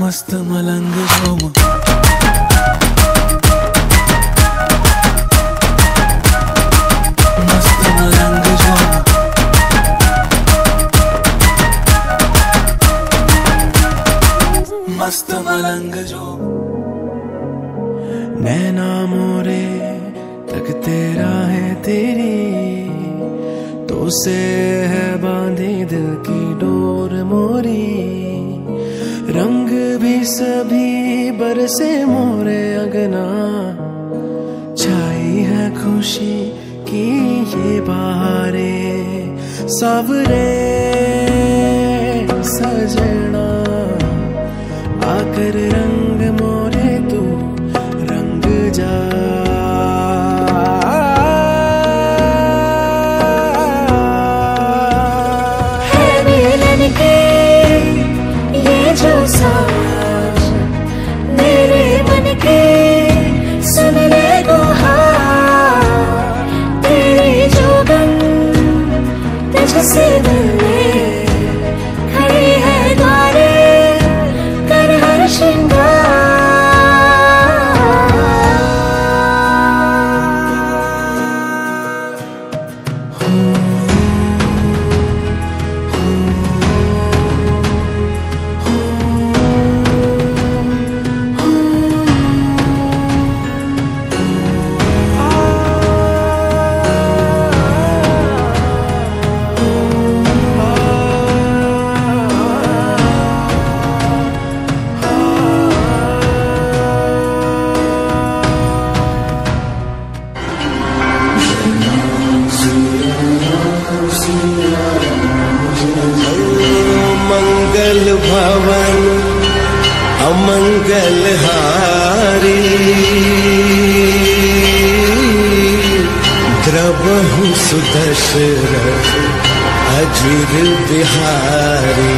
मस्त मलंग सोम मस्त मलंग जो नैना मोरे तक तेरा है तेरी तो से है बांधी दिल की डोर मोरी। रंग भी सभी बरसे मोरे अंगना छाई है खुशी की ये बहारे। सावरे सजना आकर रंग मोरे तू रंग जा। है मिलन के ये जो साज मेरे मन के सुन ले गुहार। तेरी जो गंध तुझसे मिलने खड़ी है द्वारे मंगलहारी द्रवहु सुदशरथ अजिर बिहारी।